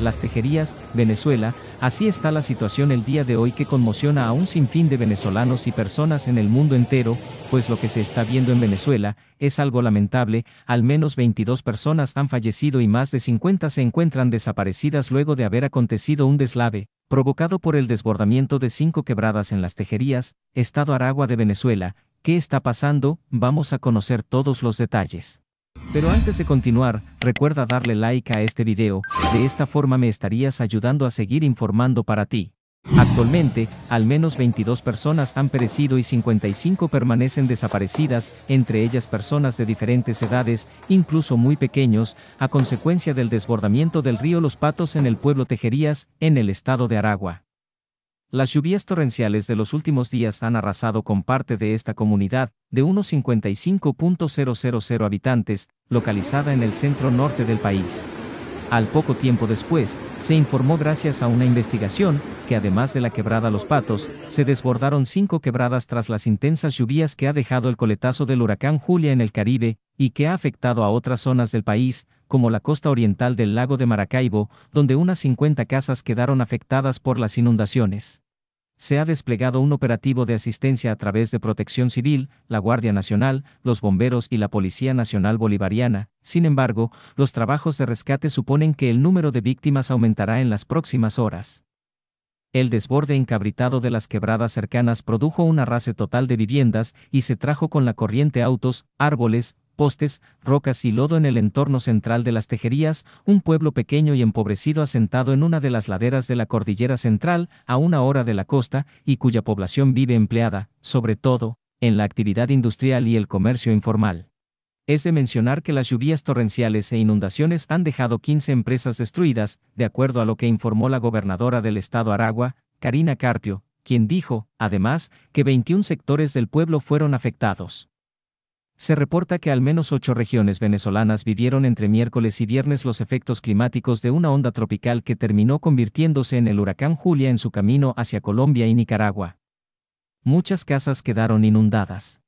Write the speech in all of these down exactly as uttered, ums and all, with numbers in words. Las Tejerías, Venezuela. Así está la situación el día de hoy, que conmociona a un sinfín de venezolanos y personas en el mundo entero, pues lo que se está viendo en Venezuela es algo lamentable. Al menos veintidós personas han fallecido y más de cincuenta se encuentran desaparecidas luego de haber acontecido un deslave provocado por el desbordamiento de cinco quebradas en Las Tejerías, estado Aragua de Venezuela. ¿Qué está pasando? Vamos a conocer todos los detalles. Pero antes de continuar, recuerda darle like a este video, de esta forma me estarías ayudando a seguir informando para ti. Actualmente, al menos veintidós personas han perecido y cincuenta y cinco permanecen desaparecidas, entre ellas personas de diferentes edades, incluso muy pequeños, a consecuencia del desbordamiento del río Los Patos en el pueblo Tejerías, en el estado de Aragua. Las lluvias torrenciales de los últimos días han arrasado con parte de esta comunidad, de unos cincuenta y cinco mil habitantes, localizada en el centro norte del país. Al poco tiempo después, se informó gracias a una investigación, que además de la quebrada Los Patos, se desbordaron cinco quebradas tras las intensas lluvias que ha dejado el coletazo del huracán Julia en el Caribe, y que ha afectado a otras zonas del país, como la costa oriental del lago de Maracaibo, donde unas cincuenta casas quedaron afectadas por las inundaciones. Se ha desplegado un operativo de asistencia a través de Protección Civil, la Guardia Nacional, los bomberos y la Policía Nacional Bolivariana. Sin embargo, los trabajos de rescate suponen que el número de víctimas aumentará en las próximas horas. El desborde encabritado de las quebradas cercanas produjo un arrase total de viviendas y se trajo con la corriente autos, árboles, postes, rocas y lodo en el entorno central de Las Tejerías, un pueblo pequeño y empobrecido asentado en una de las laderas de la cordillera central, a una hora de la costa, y cuya población vive empleada, sobre todo, en la actividad industrial y el comercio informal. Es de mencionar que las lluvias torrenciales e inundaciones han dejado quince empresas destruidas, de acuerdo a lo que informó la gobernadora del estado Aragua, Karina Carpio, quien dijo, además, que veintiún sectores del pueblo fueron afectados. Se reporta que al menos ocho regiones venezolanas vivieron entre miércoles y viernes los efectos climáticos de una onda tropical que terminó convirtiéndose en el huracán Julia en su camino hacia Colombia y Nicaragua. Muchas casas quedaron inundadas.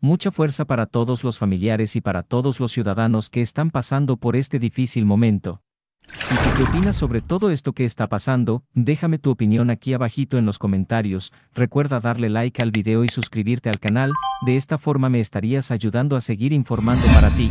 Mucha fuerza para todos los familiares y para todos los ciudadanos que están pasando por este difícil momento. ¿Y tú qué opinas sobre todo esto que está pasando? Déjame tu opinión aquí abajito en los comentarios, recuerda darle like al video y suscribirte al canal, de esta forma me estarías ayudando a seguir informando para ti.